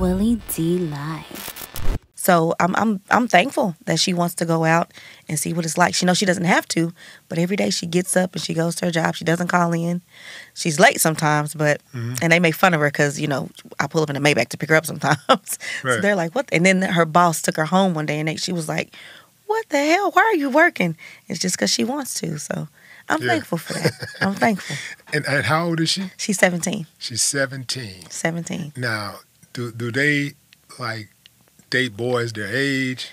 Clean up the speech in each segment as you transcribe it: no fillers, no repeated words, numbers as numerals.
Willie D Live. So I'm thankful that she wants to go out and see what it's like. She knows she doesn't have to, but every day she gets up and she goes to her job. She doesn't call in. She's late sometimes, but and they make fun of her because, you know, I pull up in the Maybach to pick her up sometimes. Right. So they're like, what? And then her boss took her home one day, and she was like, what the hell? Why are you working? It's just because she wants to. So I'm thankful for that. I'm thankful. And how old is she? She's 17. She's 17. 17. Now, do they, like, date boys their age?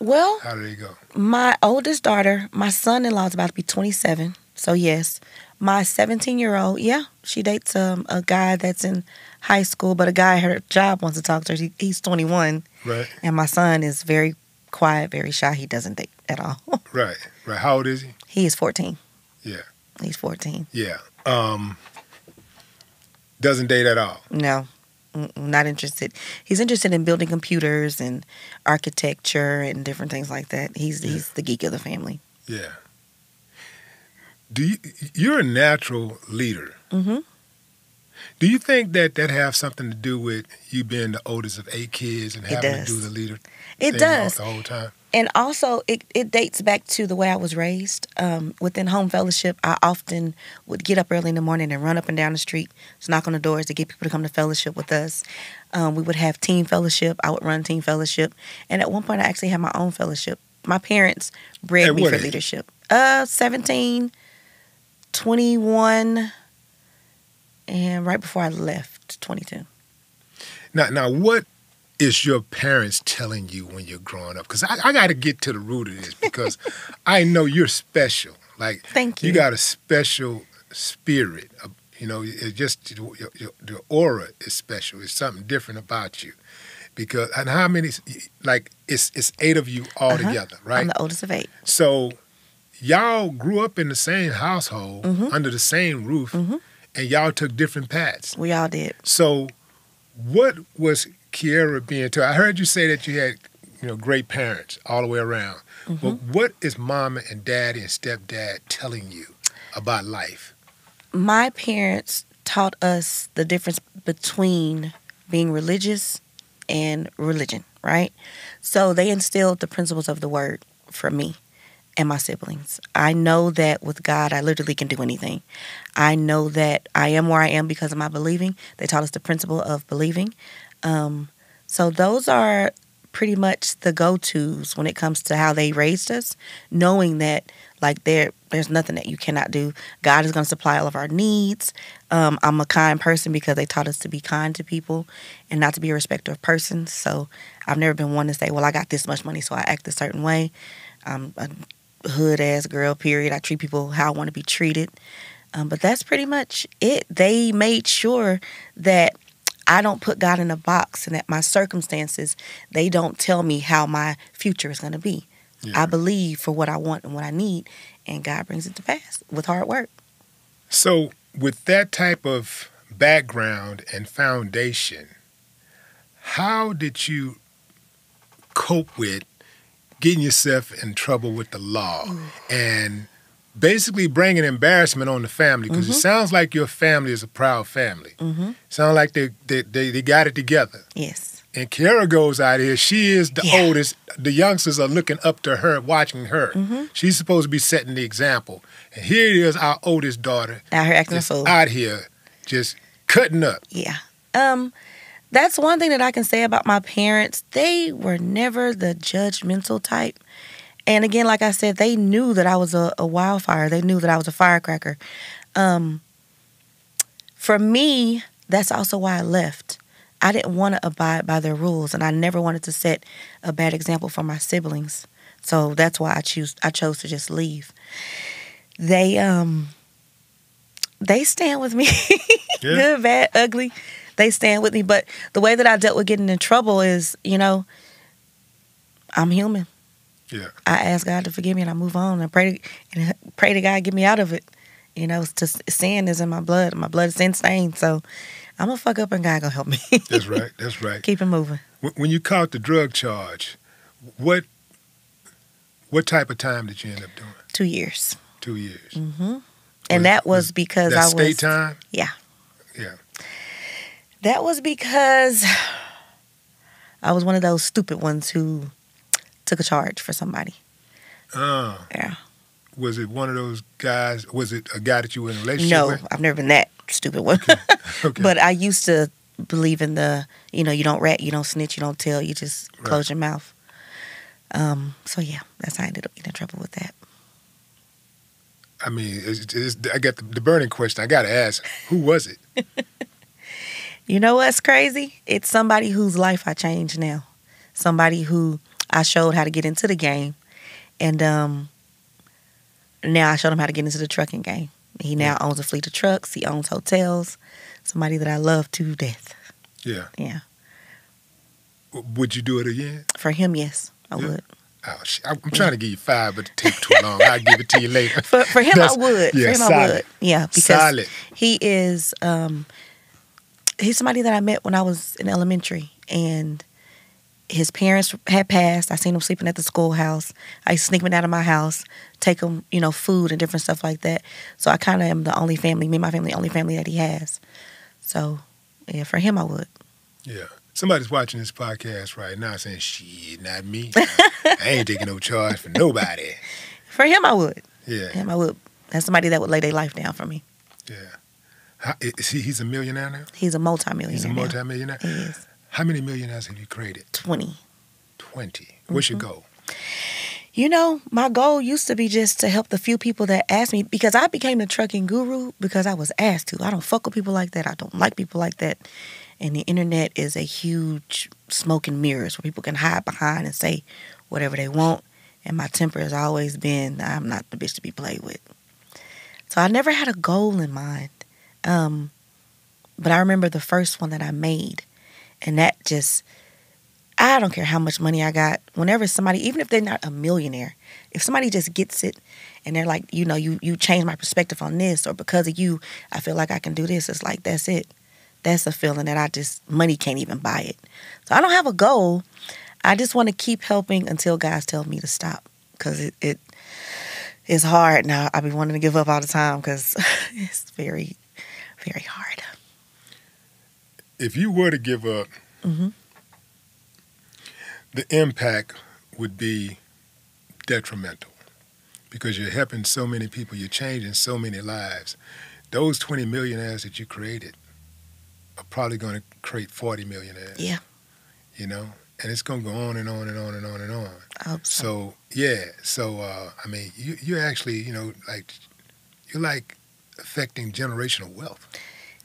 Well, how do they go? My oldest daughter, my son-in-law is about to be 27, so yes. My 17-year-old, yeah, she dates a guy that's in high school, but a guy her job wants to talk to her. He's 21. Right. And my son is very quiet, very shy. He doesn't date at all. Right, right. How old is he? He is 14. Yeah. He's 14. Yeah. Doesn't date at all. No, not interested. He's interested in building computers and architecture and different things like that. He's the geek of the family. Yeah. You're a natural leader. Mm-hmm. Do you think that have something to do with you being the oldest of 8 kids and having to do the leader thing the whole time? And also, it dates back to the way I was raised. Within Home Fellowship, I often would get up early in the morning and run up and down the street to knock on the doors to get people to come to fellowship with us. We would have team fellowship. I would run team fellowship. And at one point, I actually had my own fellowship. My parents bred me for leadership. 17, 21, and right before I left, 22. Now what is your parents telling you when you're growing up? Because I got to get to the root of this, because I know you're special. Like, thank you. You got a special spirit. You know, it's just your aura is special. It's something different about you. Because, and how many? Like, it's 8 of you all together, right? I'm the oldest of 8. So, y'all grew up in the same household under the same roof, and y'all took different paths. We all did. So, what was Kierra being taught? I heard you say that you had, you know, great parents all the way around. But what is mom and daddy and stepdad telling you about life? My parents taught us the difference between being religious and religion, right? So they instilled the principles of the word for me and my siblings. I know that with God, I literally can do anything. I know that I am where I am because of my believing. They taught us the principle of believing. So those are pretty much the go-tos when it comes to how they raised us, knowing that, like, there's nothing that you cannot do. God is going to supply all of our needs. I'm a kind person because they taught us to be kind to people and not to be a respecter of persons. So I've never been one to say, well, I got this much money, so I act a certain way. I'm a hood-ass girl, period. I treat people how I want to be treated. But that's pretty much it. They made sure that I don't put God in a box, and that my circumstances, they don't tell me how my future is going to be. Yeah. I believe for what I want and what I need, and God brings it to pass with hard work. So with that type of background and foundation, how did you cope with getting yourself in trouble with the law and basically bringing embarrassment on the family? Because it sounds like your family is a proud family. Sounds like they got it together. Yes. And Kierra goes out here. She is the oldest. The youngsters are looking up to her, watching her. She's supposed to be setting the example. And here it is, our oldest daughter. Out here acting a fool. Out here just cutting up. Yeah. That's one thing that I can say about my parents. They were never the judgmental type. And again, like I said, they knew that I was a wildfire. They knew that I was a firecracker. For me, that's also why I left. I didn't want to abide by their rules, and I never wanted to set a bad example for my siblings. So that's why I chose to just leave. They stand with me. Good, bad, ugly. They stand with me. But the way that I dealt with getting in trouble is, you know, I'm human. Yeah. I ask God to forgive me, and I move on, and I pray to God get me out of it. You know, sin is in my blood. My blood is sin stained, so I'm gonna fuck up, and God gonna help me. That's right. That's right. Keep it moving. When you caught the drug charge, what type of time did you end up doing? 2 years. 2 years. And that was because I was state time. Yeah. Yeah. That was because I was one of those stupid ones who took a charge for somebody. Oh. Yeah. Was it one of those guys? Was it a guy that you were in a relationship with? No, I've never been that stupid one. Okay. Okay. But I used to believe in the, you know, you don't rat, you don't snitch, you don't tell, you just close your mouth. So, yeah, that's how I ended up getting in trouble with that. I mean, I got the burning question. I got to ask, who was it? You know what's crazy? It's somebody whose life I changed now. Somebody who I showed how to get into the game. And now I showed him how to get into the trucking game. He now owns a fleet of trucks. He owns hotels. Somebody that I love to death. Yeah. Yeah. Would you do it again? For him, yes. I would. Oh, I'm trying to give you five, but it takes too long. I'll give it to you later. For him, I would. Yeah, for him, I would. Yeah, because he is, he's somebody that I met when I was in elementary. And his parents had passed. I seen him sleeping at the schoolhouse. I used to sneak him out of my house, take him, you know, food and different stuff like that. So I kind of am the only family, me and my family, the only family that he has. So, yeah, for him, I would. Yeah. Somebody's watching this podcast right now saying, shit, not me. I ain't taking no charge for nobody. For him, I would. Yeah. Him, I would. That's somebody that would lay their life down for me. Yeah. He's a millionaire now? He's a multimillionaire. He's a multimillionaire? He is. How many millionaires have you created? 20. 20. What's your goal? You know, my goal used to be just to help the few people that asked me, because I became the trucking guru because I was asked to. I don't fuck with people like that. I don't like people like that. And the internet is a huge smoke and mirrors where people can hide behind and say whatever they want. And my temper has always been, I'm not the bitch to be played with. So I never had a goal in mind. But I remember the first one that I made. And that just, I don't care how much money I got. Whenever somebody, even if they're not a millionaire, if somebody just gets it and they're like, you know, you changed my perspective on this, or because of you, I feel like I can do this. It's like, that's it. That's a feeling that I just, money can't even buy it. So I don't have a goal. I just want to keep helping until God tells me to stop, because it is hard now. I be wanting to give up all the time because it's very, very hard. If you were to give up, the impact would be detrimental because you're helping so many people. You're changing so many lives. Those 20 millionaires that you created are probably going to create 40 millionaires. Yeah. You know? And it's going to go on and on and on and on and on. I hope so. So, yeah. So, I mean, you're actually, you know, like, you're like affecting generational wealth.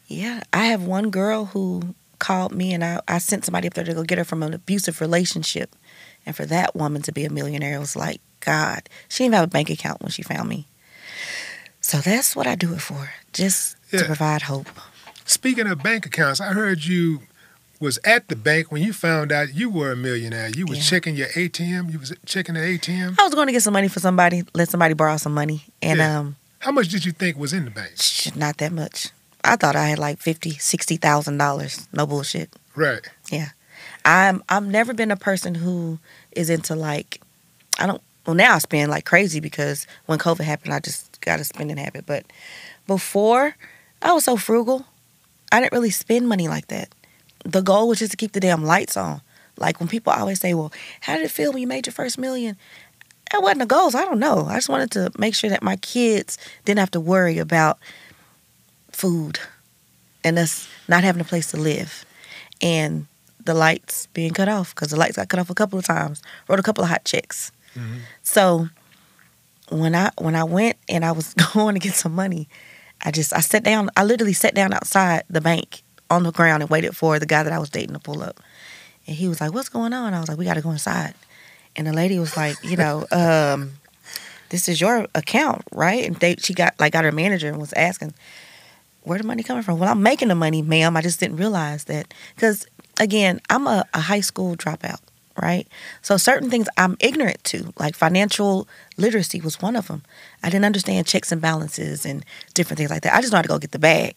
Yeah. I have one girl who called me and I sent somebody up there to go get her from an abusive relationship. And for that woman to be a millionaire, it was like, God. She didn't even have a bank account when she found me. So that's what I do it for, just to provide hope. Speaking of bank accounts, I heard you was at the bank when you found out you were a millionaire. You were checking your ATM. You was checking the ATM. I was going to get some money for somebody, let somebody borrow some money. And how much did you think was in the bank? Not that much. I thought I had like $50,000, $60,000. No bullshit. Right. Yeah. I've never been a person who is into like, well, now I spend like crazy because when COVID happened, I just got a spending habit. But before, I was so frugal. I didn't really spend money like that. The goal was just to keep the damn lights on. Like when people always say, well, how did it feel when you made your first million? That wasn't the goal. So I don't know. I just wanted to make sure that my kids didn't have to worry about food and us not having a place to live and the lights being cut off, because the lights got cut off a couple of times. Wrote a couple of hot checks. So when I went and I was going to get some money, I sat down. I literally sat down outside the bank on the ground and waited for the guy that I was dating to pull up. And he was like, what's going on? I was like, we got to go inside. And the lady was like, you know, this is your account, right? And she got her manager and was asking, where the money coming from? Well, I'm making the money, ma'am. I just didn't realize that. Because, again, I'm a high school dropout, right? So certain things I'm ignorant to, like financial literacy was one of them. I didn't understand checks and balances and different things like that. I just know how to go get the bag.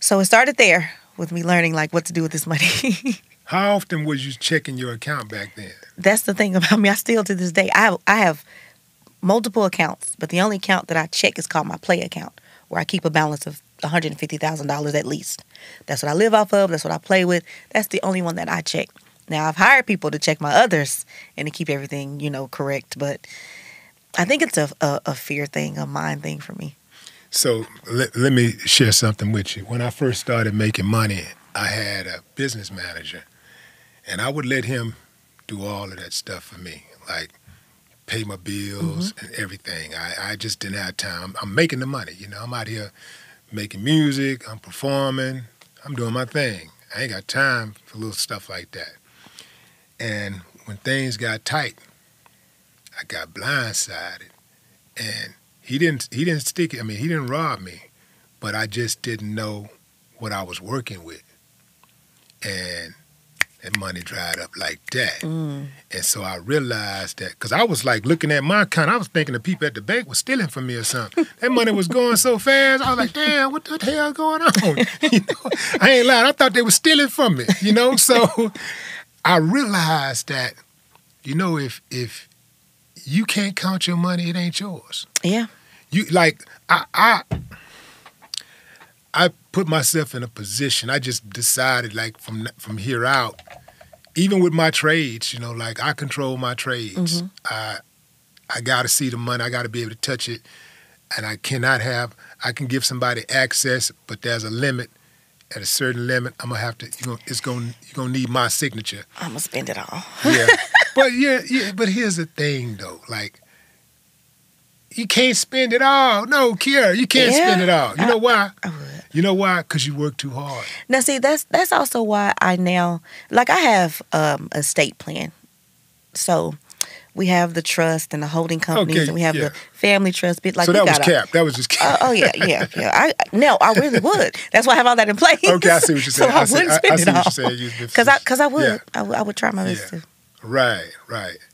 So it started there with me learning like what to do with this money. How often was you checking your account back then? That's the thing about me. I still to this day, I have multiple accounts, but the only account that I check is called my play account, where I keep a balance of $150,000 at least. That's what I live off of. That's what I play with. That's the only one that I check. Now, I've hired people to check my others and to keep everything, you know, correct. But I think it's a fear thing, a mind thing for me. So let me share something with you. When I first started making money, I had a business manager, and I would let him do all of that stuff for me, like pay my bills and everything. I just didn't have time. I'm making the money, you know. I'm out here making music. I'm performing. I'm doing my thing. I ain't got time for little stuff like that. And when things got tight, I got blindsided, and he didn't stick it. I mean, he didn't rob me, but I just didn't know what I was working with, and that money dried up like that. And so I realized that, because I was like looking at my account, I was thinking the people at the bank were stealing from me or something. That money was going so fast. I was like, damn, what the hell going on? You know, I ain't lying. I thought they were stealing from me, you know? So I realized that, you know, if you can't count your money, it ain't yours. Yeah. You like, I put myself in a position. I just decided, like, from here out, even with my trades, you know, like, I control my trades. I got to see the money. I got to be able to touch it. And I cannot have, I can give somebody access, but there's a limit. At a certain limit, I'm going to have to, you're going to need my signature. I'm going to spend it all. Yeah. But yeah, but here's the thing, though. Like, you can't spend it all. No, Kierra, you can't spend it all. You know why? I would. You know why? Because you work too hard. Now, see, that's also why I now, like, I have an estate plan. So we have the trust and the holding companies, and we have the family trust. Like, so that was capped. That was just capped. I really would. That's why I have all that in place. Okay, I see what you're saying. So I wouldn't spend it all. Because I would. I would try my best to. Right, right.